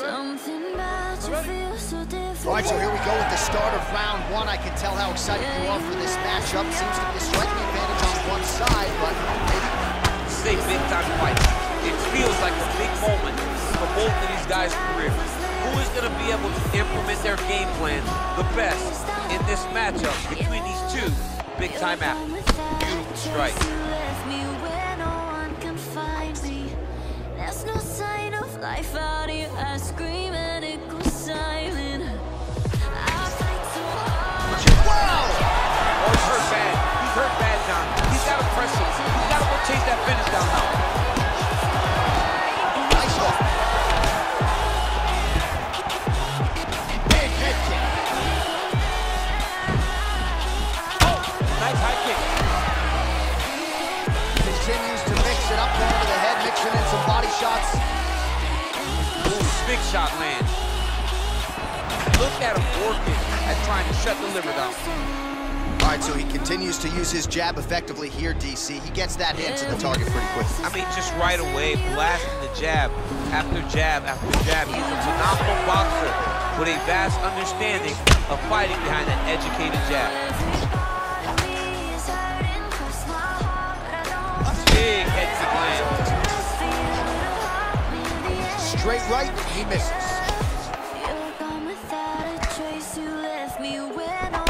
All right, so here we go with the start of round one. I can tell how excited you are for this matchup. Seems to be a striking advantage on one side, but maybe... It's a big-time fight. It feels like a big moment for both of these guys' careers. Who is going to be able to implement their game plan the best in this matchup between these two big-time athletes? Beautiful strike. There's no sign of life out here. I scream and it goes silent. I fight so hard. Wow! Oh, he's hurt bad. He's hurt bad now. He's got to press him. He's got to go chase that finish down now. Nice one. Big head kick. Oh, nice high kick. Continues to mix it up over the head, mixing in some body shots. Big shot lands. Look at him working at trying to shut the liver down. All right, so he continues to use his jab effectively here, DC. He gets that hit to the target pretty quick. I mean, just right away, blasting the jab after jab after jab. He's a phenomenal boxer with a vast understanding of fighting behind an educated jab. Big head to land. Straight right, he misses.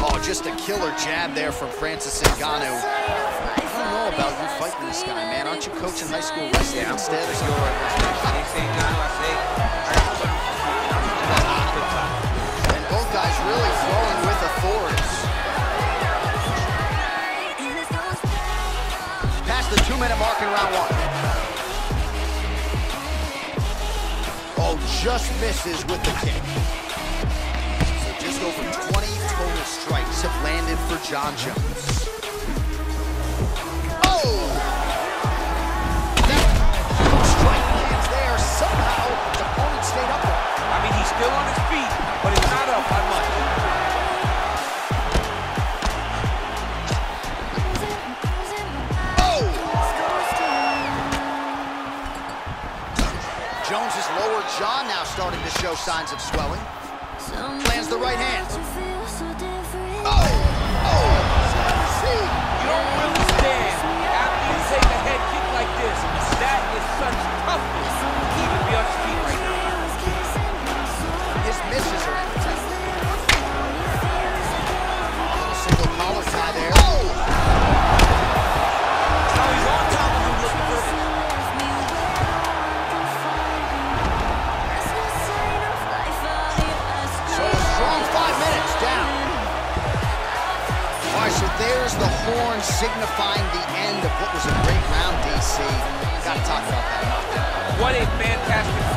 Oh, just a killer jab there from Francis Ngannou. I don't know about you fighting this guy, man. Aren't you coaching high school wrestling instead? And both guys really flowing with authority. Past the 2-minute mark in round one. Just misses with the kick. So just over 20 total strikes have landed for John Jones. Oh! That strike lands there. Somehow, his opponent stayed up there. I mean, he's still on his feet, but he's not up by much. Jones' lower jaw now starting to show signs of swelling. Lands the right hand. Oh! Oh! See, you don't understand. After you take a head kick like this, that is such toughness. He would be on his feet right now. His misses are at the top. A little single collar tie there. There's the horn signifying the end of what was a great round, DC. Gotta talk about that knockdown. What a fantastic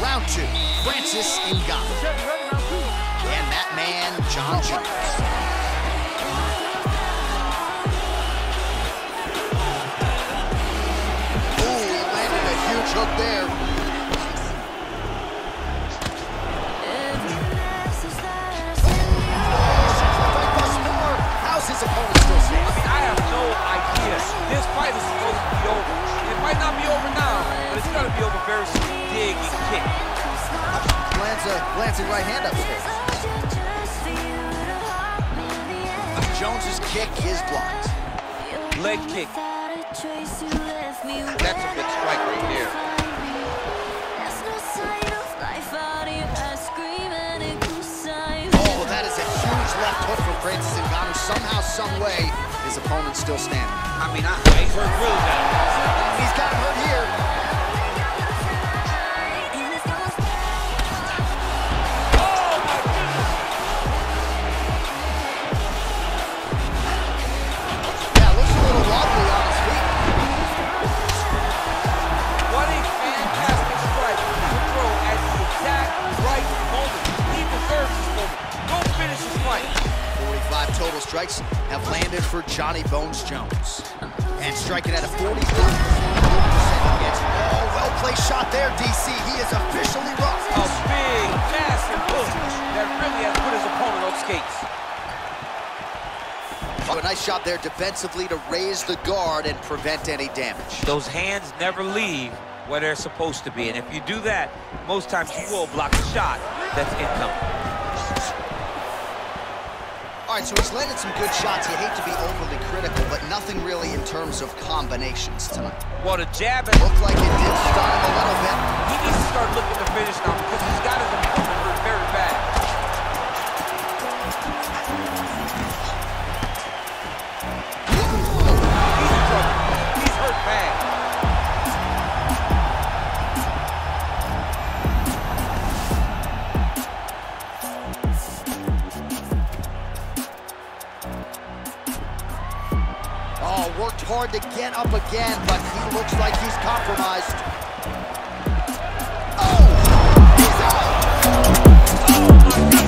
round. Round two, Francis Ngannou. And that man, John Jones. Up there. How's his opponent still seeing? I mean, I have no idea. This fight is supposed to be over. It might not be over now, but it's going to be over very soon. Dig and kick. Lancing right hand upstairs. Jones's kick is blocked. Leg kick. That's a big strike right there. Oh, that is a huge left hook from Francis Ngannou. Somehow, some way, his opponent's still standing. I mean, he's hurt really bad. He's got him hurt here. Oh, my goodness. Yeah, looks a little wobbly on his feet. What a fantastic strike to throw at the exact right moment. He deserves this moment. Go finish his fight. 45 total strikes have landed for Johnny Bones Jones. And striking at a 43% against. Oh, well-placed shot there, DC. He is officially rocked. A big, massive push that really has put his opponent on skates. So a nice job there defensively to raise the guard and prevent any damage. Those hands never leave where they're supposed to be, and if you do that, most times you will block a shot that's incoming. All right, so he's landed some good shots. You hate to be overly critical, but nothing really in terms of combinations tonight. Well, the jab looked like it did stun him a little bit. He needs to start looking to finish now because he's got his opponent hurt very bad. He's hurt bad. Worked hard to get up again, but he looks like he's compromised. Oh! He's out! Oh, my God!